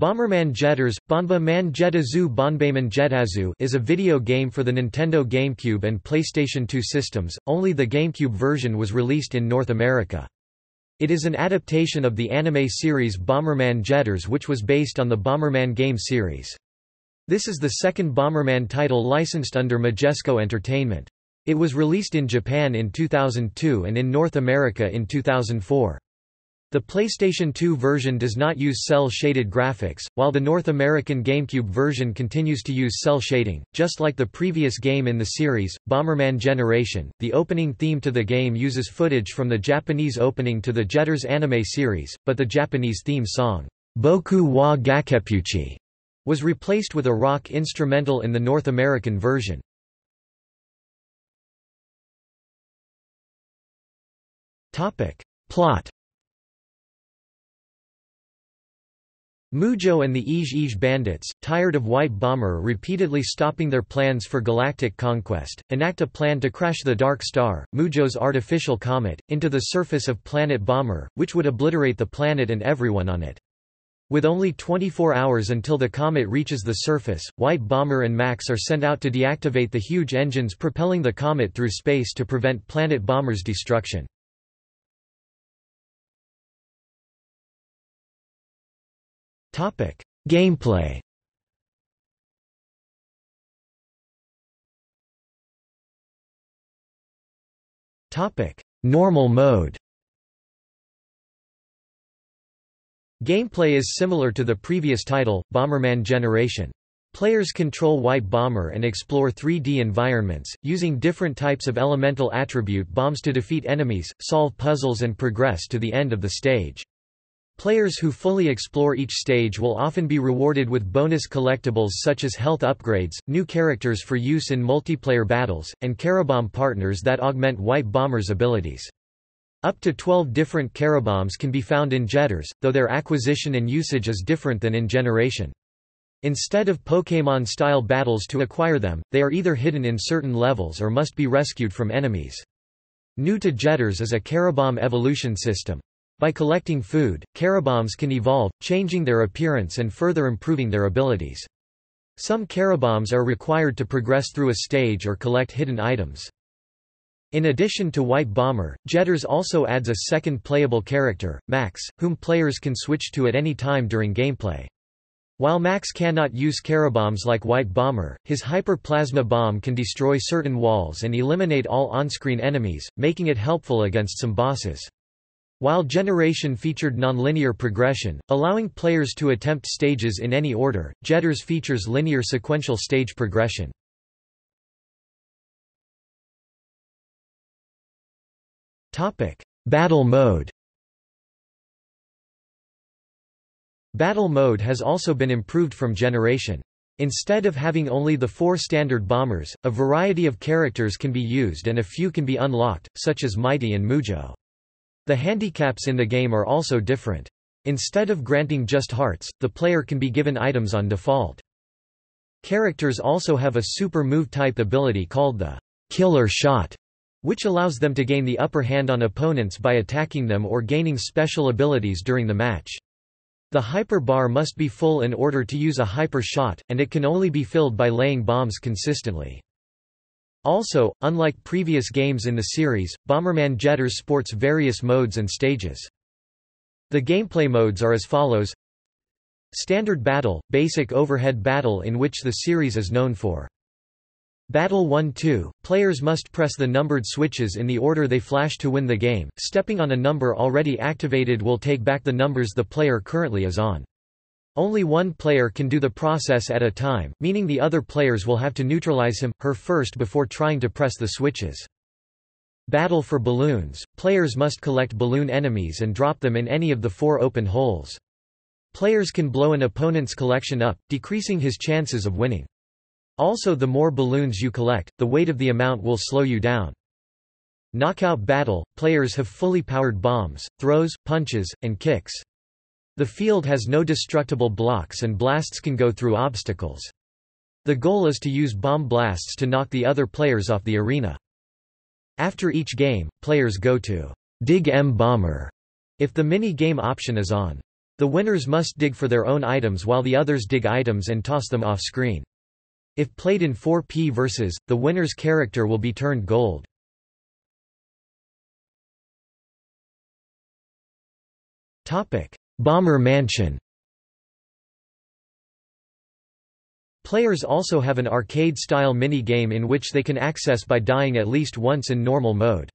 Bomberman Jetters, Bomberman Jettazu, Bomberman Jettazu is a video game for the Nintendo GameCube and PlayStation 2 systems. Only the GameCube version was released in North America. It is an adaptation of the anime series Bomberman Jetters, which was based on the Bomberman game series. This is the second Bomberman title licensed under Majesco Entertainment. It was released in Japan in 2002 and in North America in 2004. The PlayStation 2 version does not use cel-shaded graphics, while the North American GameCube version continues to use cel-shading. Just like the previous game in the series, Bomberman Generation, the opening theme to the game uses footage from the Japanese opening to the Jetters anime series, but the Japanese theme song, Boku wa Gakepuchi, was replaced with a rock instrumental in the North American version. Plot. Mujo and the Eege Eege Bandits, tired of White Bomber repeatedly stopping their plans for galactic conquest, enact a plan to crash the Dark Star, Mujo's artificial comet, into the surface of Planet Bomber, which would obliterate the planet and everyone on it. With only 24 hours until the comet reaches the surface, White Bomber and Max are sent out to deactivate the huge engines propelling the comet through space to prevent Planet Bomber's destruction. Gameplay. Normal mode. Gameplay is similar to the previous title, Bomberman Generation. Players control White Bomber and explore 3D environments, using different types of elemental attribute bombs to defeat enemies, solve puzzles and progress to the end of the stage. Players who fully explore each stage will often be rewarded with bonus collectibles such as health upgrades, new characters for use in multiplayer battles, and Karabomb partners that augment White Bomber's abilities. Up to 12 different Karabombs can be found in Jetters, though their acquisition and usage is different than in Generation. Instead of Pokémon-style battles to acquire them, they are either hidden in certain levels or must be rescued from enemies. New to Jetters is a Karabomb evolution system. By collecting food, Karabombs can evolve, changing their appearance and further improving their abilities. Some Karabombs are required to progress through a stage or collect hidden items. In addition to White Bomber, Jetters also adds a second playable character, Max, whom players can switch to at any time during gameplay. While Max cannot use Karabombs like White Bomber, his Hyper Plasma Bomb can destroy certain walls and eliminate all on-screen enemies, making it helpful against some bosses. While Generation featured nonlinear progression, allowing players to attempt stages in any order, Jetters features linear sequential stage progression. Battle mode. Battle mode has also been improved from Generation. Instead of having only the 4 standard bombers, a variety of characters can be used and a few can be unlocked, such as Mighty and Mujo. The handicaps in the game are also different. Instead of granting just hearts, the player can be given items on default. Characters also have a super move type ability called the Killer Shot, which allows them to gain the upper hand on opponents by attacking them or gaining special abilities during the match. The Hyper Bar must be full in order to use a Hyper Shot, and it can only be filled by laying bombs consistently. Also, unlike previous games in the series, Bomberman Jetters sports various modes and stages. The gameplay modes are as follows. Standard Battle, basic overhead battle in which the series is known for. Battle 1-2, players must press the numbered switches in the order they flash to win the game. Stepping on a number already activated will take back the numbers the player currently is on. Only one player can do the process at a time, meaning the other players will have to neutralize him/her first before trying to press the switches. Battle for balloons. Players must collect balloon enemies and drop them in any of the 4 open holes. Players can blow an opponent's collection up, decreasing his chances of winning. Also, the more balloons you collect, the weight of the amount will slow you down. Knockout battle. Players have fully powered bombs, throws, punches, and kicks. The field has no destructible blocks and blasts can go through obstacles. The goal is to use bomb blasts to knock the other players off the arena. After each game, players go to Dig M Bomber if the mini-game option is on. The winners must dig for their own items while the others dig items and toss them off-screen. If played in 4P versus, the winner's character will be turned gold. Bomber Mansion. Players also have an arcade-style mini-game in which they can access by dying at least once in normal mode.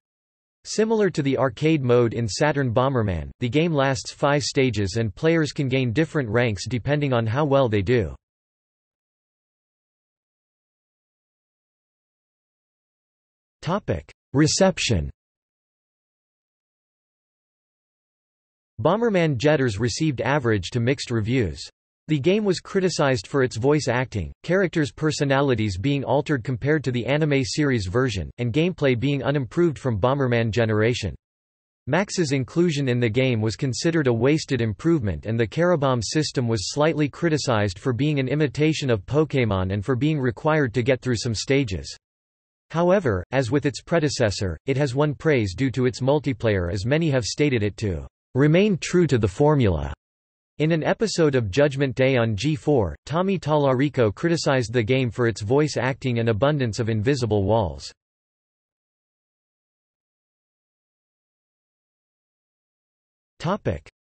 Similar to the arcade mode in Saturn Bomberman, the game lasts 5 stages and players can gain different ranks depending on how well they do. Reception. Bomberman Jetters received average to mixed reviews. The game was criticized for its voice acting, characters' personalities being altered compared to the anime series version, and gameplay being unimproved from Bomberman Generation. Max's inclusion in the game was considered a wasted improvement, and the Karabomb system was slightly criticized for being an imitation of Pokémon and for being required to get through some stages. However, as with its predecessor, it has won praise due to its multiplayer, as many have stated it to remain true to the formula. In an episode of Judgment Day on G4, Tommy Tallarico criticized the game for its voice acting and abundance of invisible walls.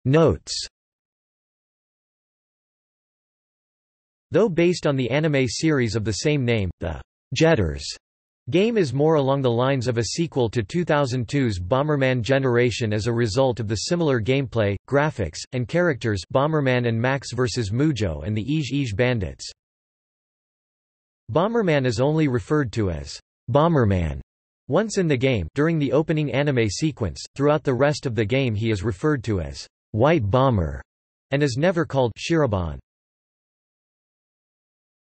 Notes. Though based on the anime series of the same name, the Jetters game is more along the lines of a sequel to 2002's Bomberman Generation as a result of the similar gameplay, graphics, and characters. Bomberman and Max vs. Mujo and the Eege Eege Bandits. Bomberman is only referred to as Bomberman once in the game, during the opening anime sequence. Throughout the rest of the game he is referred to as White Bomber and is never called Shiraban.